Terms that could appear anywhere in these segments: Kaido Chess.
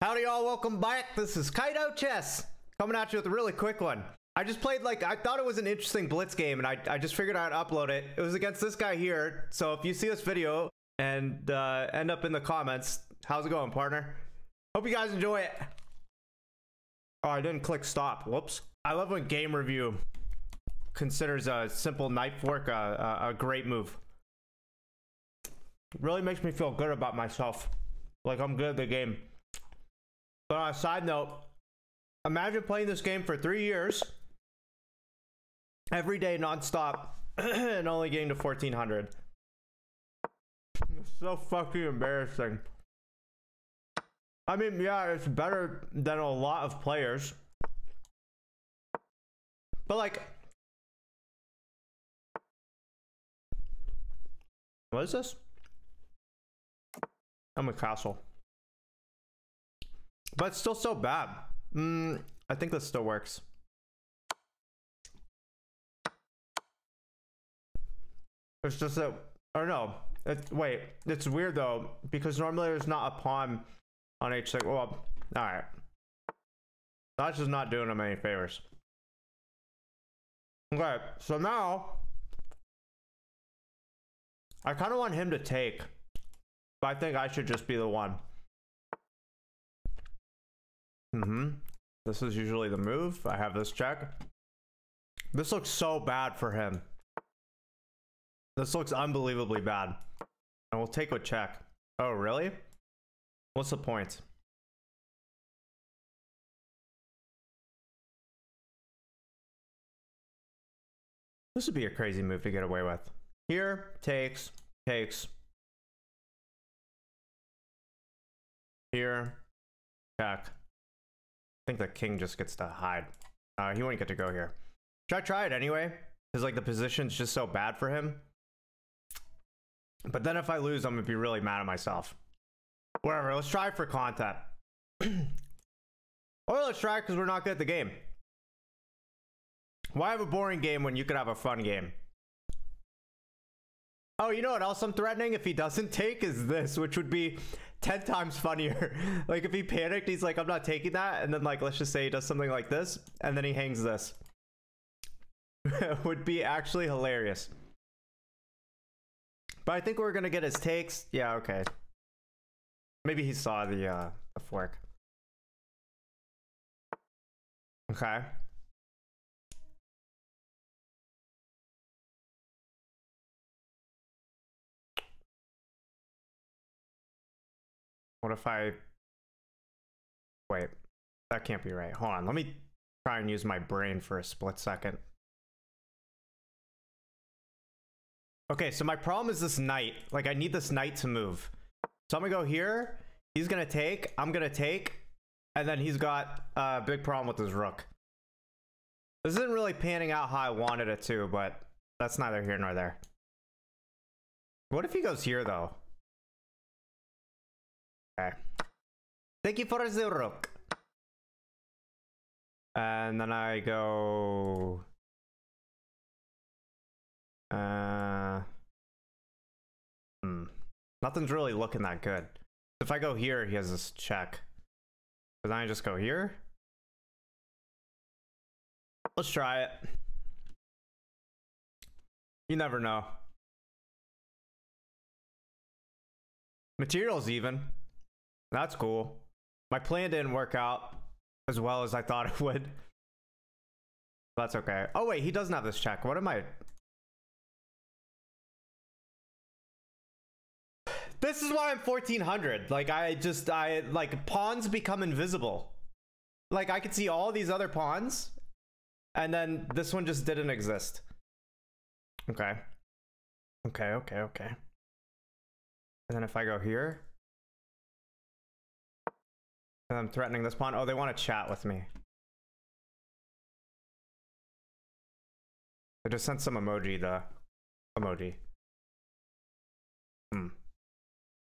Howdy y'all, welcome back. This is Kaido Chess coming at you with a really quick one. I just played, like, I thought it was an interesting blitz game, and I just figured I'd upload it. It was against this guy here, so if you see this video and end up in the comments, how's it going, partner? Hope you guys enjoy it. Oh, I didn't click stop, whoops. I love when Game Review considers a simple knife work a great move. It really makes me feel good about myself, like I'm good at the game. But on a side note, imagine playing this game for 3 years, every day nonstop, and only getting to 1400. It's so fucking embarrassing. I mean, yeah, it's better than a lot of players. But like, what is this? I'm a castle. But it's still so bad. I think this still works. It's just that, I don't know. Wait, it's weird though, because normally there's not a pawn on h6. Well, alright. That's just not doing him any favors. Okay, so now I kind of want him to take, but I think I should just be the one. This is usually the move. I have this check. This looks so bad for him. This looks unbelievably bad. And we'll take a check. Oh, really? What's the point? This would be a crazy move to get away with. Here, takes, takes. Here, check. I think the king just gets to hide. He wouldn't get to go here. Should I try it anyway? Because like the position's just so bad for him. But then if I lose, I'm gonna be really mad at myself. Whatever, let's try it for content. Or let's try it because we're not good at the game. Why have a boring game when you could have a fun game? Oh, you know what else I'm threatening if he doesn't take is this, which would be 10 times funnier. Like if he panicked, he's like, I'm not taking that. And then like, let's just say he does something like this and then he hangs this. It would be actually hilarious. But I think we're going to get his takes. Yeah, okay. Maybe he saw the fork. Okay. What if I... Wait, that can't be right. Hold on, let me try and use my brain for a split second. Okay, so my problem is this knight. Like, I need this knight to move. So I'm gonna go here. He's gonna take. I'm gonna take. And then he's got a big problem with his rook. This isn't really panning out how I wanted it to, but that's neither here nor there. What if he goes here, though? Okay. Thank you for the rook. And then I go. Nothing's really looking that good. If I go here, he has this check. But then I just go here. Let's try it. You never know. Materials even. That's cool. My plan didn't work out as well as I thought it would. That's okay. Oh wait, he doesn't have this check. What am I? This is why I'm 1400. Like I like pawns become invisible. Like I could see all these other pawns and then this one just didn't exist. Okay. Okay. And then if I go here, and I'm threatening this pawn. Oh, they want to chat with me. I just sent some emoji, the emoji.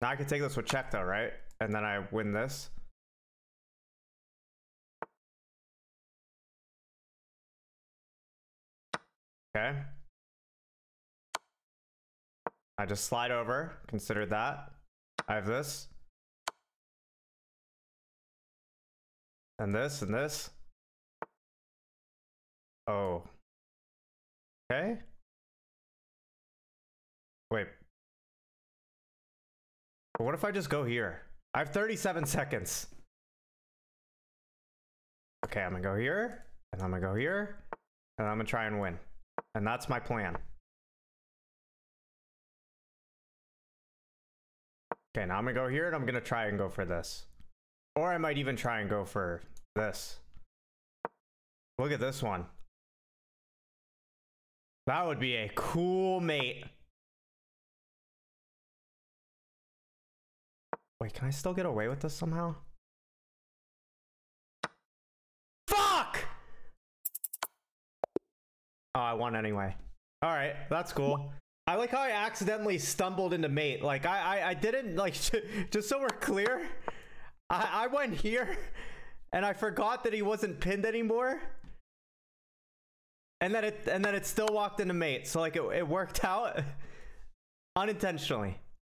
Now I can take this with check though, right? And then I win this. Okay. I just slide over, consider that. I have this. And this, and this. Oh. Okay. Wait. But what if I just go here? I have 37 seconds. Okay, I'm gonna go here, and I'm gonna go here, and I'm gonna try and win. And that's my plan. Okay, now I'm gonna go here, and I'm gonna try and go for this. Or I might even try and go for this. Look at this one. That would be a cool mate. Wait, can I still get away with this somehow? Fuck! Oh, I won anyway. All right, that's cool. I like how I accidentally stumbled into mate. Like, I didn't, like, just so we're clear, I went here and I forgot that he wasn't pinned anymore. And then it still walked into mate. So, like, it worked out unintentionally.